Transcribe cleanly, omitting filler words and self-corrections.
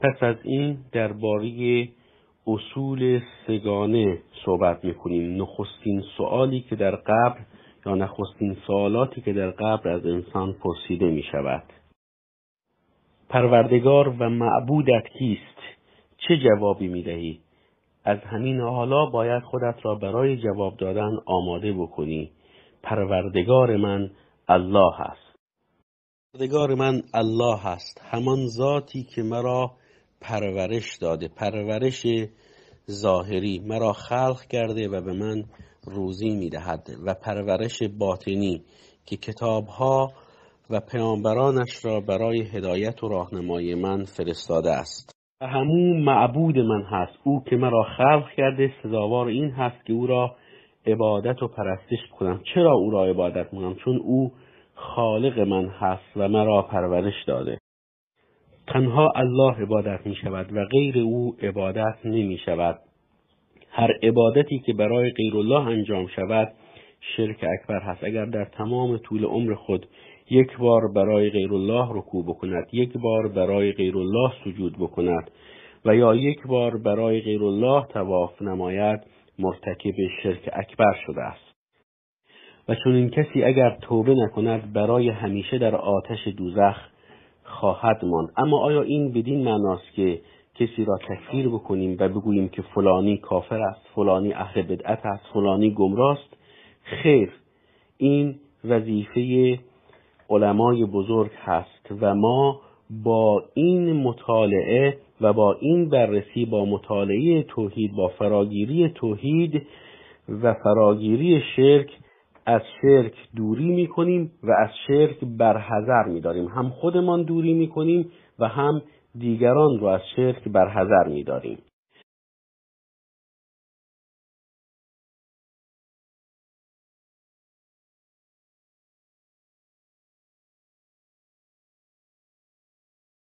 پس از این درباره اصول سگانه صحبت میکنیم. نخستین سوالی که در قبر یا نخستین سوالاتی که در قبر از انسان پرسیده می شود: پروردگار و معبودت کیست؟ چه جوابی می دهی؟ از همین حالا باید خودت را برای جواب دادن آماده بکنی. پروردگار من الله است. پروردگار من الله است، همان ذاتی که مرا پرورش داده، پرورش ظاهری، مرا خلق کرده و به من روزی میدهد، و پرورش باطنی که کتابها و پیامبرانش را برای هدایت و راهنمایی من فرستاده است. و همون معبود من هست، او که مرا خلق کرده سزاوار این هست که او را عبادت و پرستش کنم. چرا او را عبادت کنم؟ چون او خالق من هست و مرا پرورش داده. تنها الله عبادت می شود و غیر او عبادت نمی شود. هر عبادتی که برای غیر الله انجام شود شرک اکبر هست. اگر در تمام طول عمر خود یک بار برای غیر الله رکوع بکند، یک بار برای غیر الله سجود بکند و یا یک بار برای غیر الله طواف نماید، مرتکب شرک اکبر شده است. و چون این کسی اگر توبه نکند برای همیشه در آتش دوزخ خواهد ماند. اما آیا این بدین معناست که کسی را تکفیر بکنیم و بگوییم که فلانی کافر است، فلانی اهل بدعت است، فلانی گمراه است؟ خیر، این وظیفه علمای بزرگ هست و ما با این مطالعه و با این بررسی، با مطالعه توحید، با فراگیری توحید و فراگیری شرک، از شرک دوری میکنیم و از شرک برحذر میداریم. هم خودمان دوری میکنیم و هم دیگران رو از شرک برحذر میداریم.